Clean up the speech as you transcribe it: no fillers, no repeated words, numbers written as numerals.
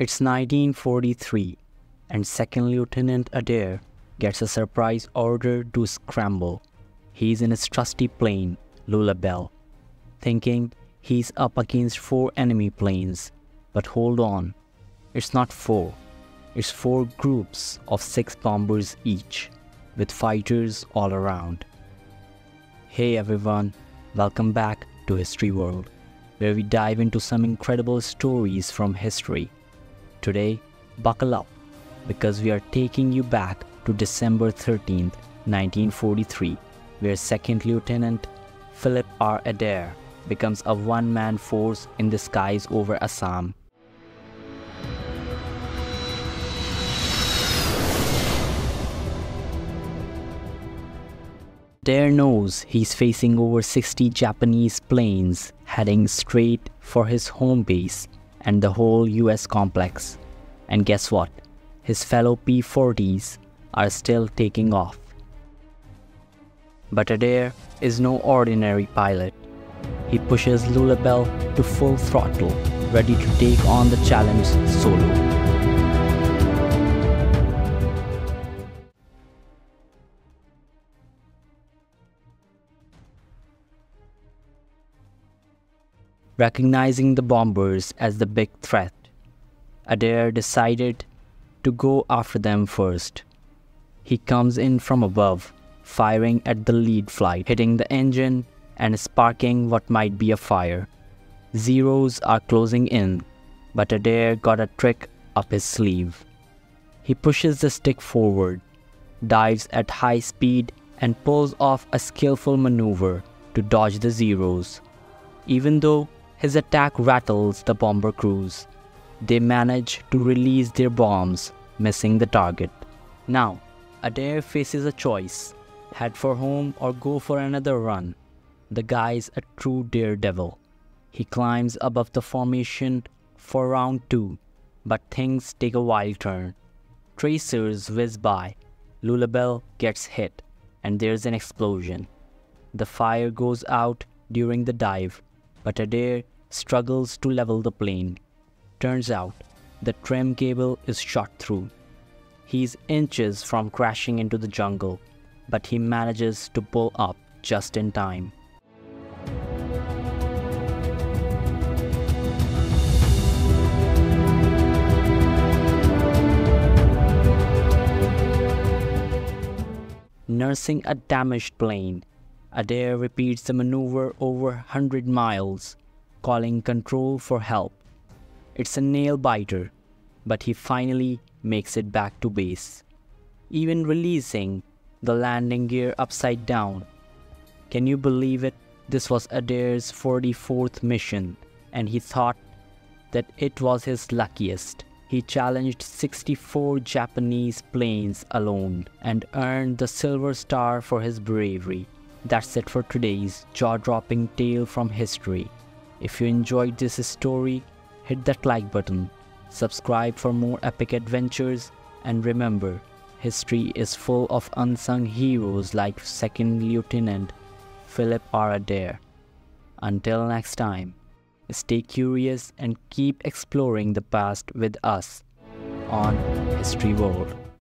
It's 1943, and Second Lieutenant Adair gets a surprise order to scramble. He's in his trusty plane, Lulubelle, thinking he's up against 4 enemy planes. But hold on, it's not 4, it's 4 groups of 6 bombers each, with fighters all around. Hey everyone, welcome back to History World, where we dive into some incredible stories from history. Today, buckle up, because we are taking you back to December 13th, 1943, where 2nd Lieutenant Philip R. Adair becomes a one-man force in the skies over Assam. Adair knows he's facing over 60 Japanese planes heading straight for his home base and the whole US complex. And guess what? His fellow P-40s are still taking off. But Adair is no ordinary pilot. He pushes Lulubelle to full throttle, ready to take on the challenge solo. Recognizing the bombers as the big threat, Adair decided to go after them first. He comes in from above, firing at the lead flight, hitting the engine and sparking what might be a fire. Zeros are closing in, but Adair got a trick up his sleeve. He pushes the stick forward, dives at high speed, and pulls off a skillful maneuver to dodge the Zeros. Even though his attack rattles the bomber crews, they manage to release their bombs, missing the target. Now, Adair faces a choice: head for home or go for another run. The guy's a true daredevil. He climbs above the formation for round 2, but things take a wild turn. Tracers whiz by, Lulubelle gets hit, and there's an explosion. The fire goes out during the dive, but Adair struggles to level the plane. Turns out, the trim cable is shot through. He's inches from crashing into the jungle, but he manages to pull up just in time. Nursing a damaged plane, Adair repeats the maneuver over 100 miles, calling control for help. It's a nail-biter, but he finally makes it back to base, even releasing the landing gear upside down. Can you believe it? This was Adair's 44th mission, and he thought that it was his luckiest. He challenged 64 Japanese planes alone and earned the Silver Star for his bravery. That's it for today's jaw-dropping tale from history. If you enjoyed this story, hit that like button, subscribe for more epic adventures, and remember, history is full of unsung heroes like 2nd Lieutenant Philip R. Adair. Until next time, stay curious and keep exploring the past with us on History World.